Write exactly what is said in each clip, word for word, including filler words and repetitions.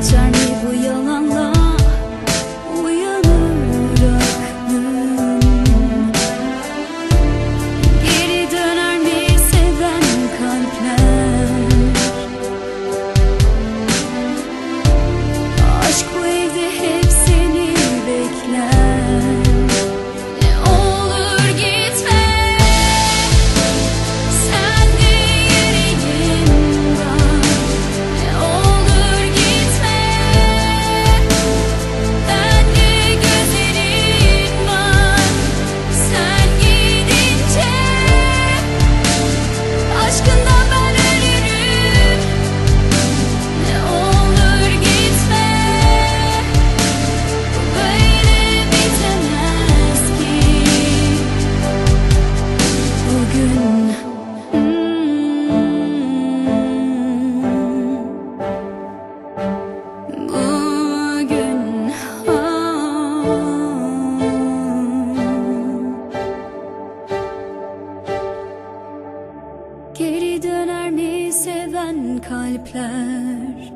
geçer mi bu yalanla? Uyanır aklım, geri döner mi seven kalpler? Aşk bu evde hep seni bekler. Geri döner mi seven kalpler?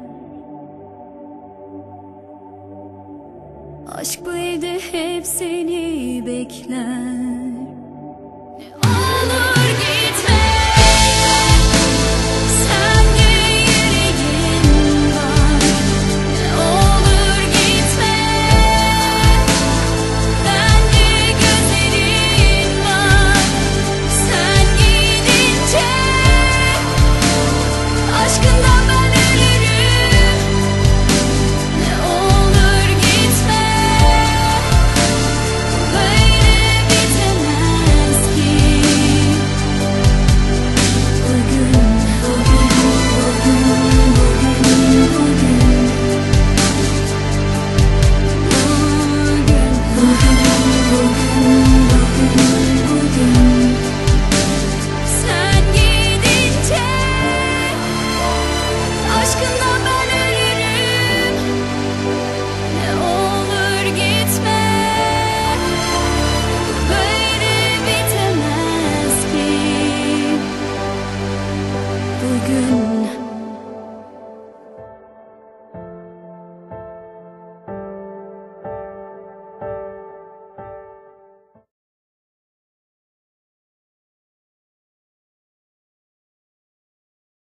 Aşk bu evde hep seni bekler.